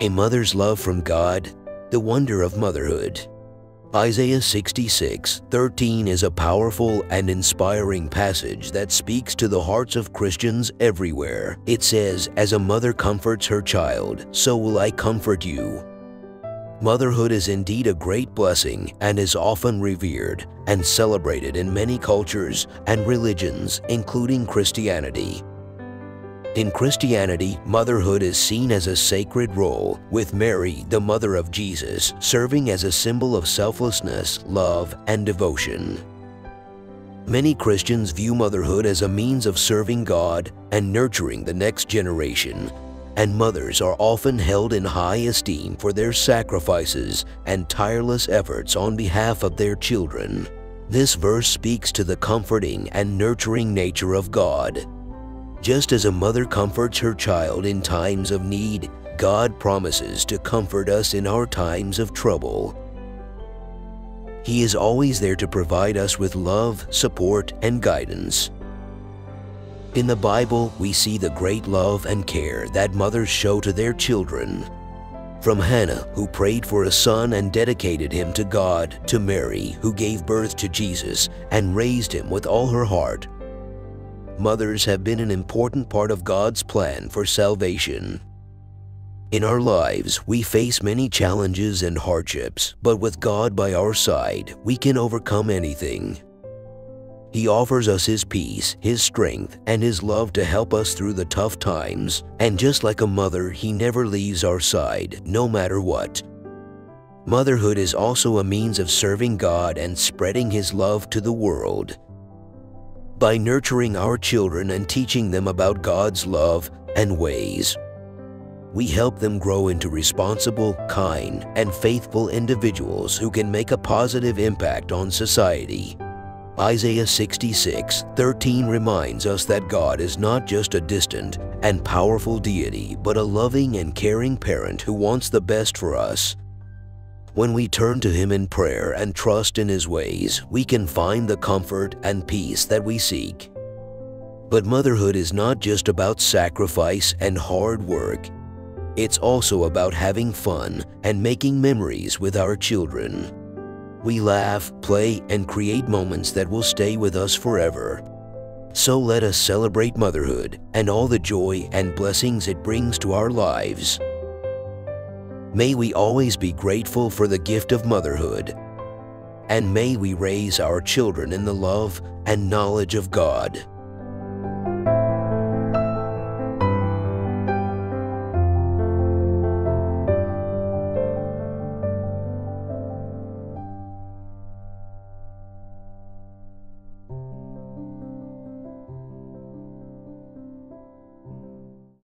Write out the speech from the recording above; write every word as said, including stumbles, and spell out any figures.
A mother's love from God, the wonder of motherhood. Isaiah sixty-six thirteen is a powerful and inspiring passage that speaks to the hearts of Christians everywhere. It says, "As a mother comforts her child, so will I comfort you." Motherhood is indeed a great blessing and is often revered and celebrated in many cultures and religions, including Christianity. In Christianity, motherhood is seen as a sacred role, with Mary, the mother of Jesus, serving as a symbol of selflessness, love, and devotion. Many Christians view motherhood as a means of serving God and nurturing the next generation, and mothers are often held in high esteem for their sacrifices and tireless efforts on behalf of their children. This verse speaks to the comforting and nurturing nature of God. Just as a mother comforts her child in times of need, God promises to comfort us in our times of trouble. He is always there to provide us with love, support, and guidance. In the Bible, we see the great love and care that mothers show to their children. From Hannah, who prayed for a son and dedicated him to God, to Mary, who gave birth to Jesus and raised him with all her heart. Mothers have been an important part of God's plan for salvation. In our lives, we face many challenges and hardships, but with God by our side, we can overcome anything. He offers us His peace, His strength, and His love to help us through the tough times, and just like a mother, He never leaves our side, no matter what. Motherhood is also a means of serving God and spreading His love to the world. By nurturing our children and teaching them about God's love and ways, we help them grow into responsible, kind, and faithful individuals who can make a positive impact on society. Isaiah sixty-six thirteen reminds us that God is not just a distant and powerful deity, but a loving and caring parent who wants the best for us. When we turn to Him in prayer and trust in His ways, we can find the comfort and peace that we seek. But motherhood is not just about sacrifice and hard work. It's also about having fun and making memories with our children. We laugh, play, and create moments that will stay with us forever. So let us celebrate motherhood and all the joy and blessings it brings to our lives. May we always be grateful for the gift of motherhood, and may we raise our children in the love and knowledge of God.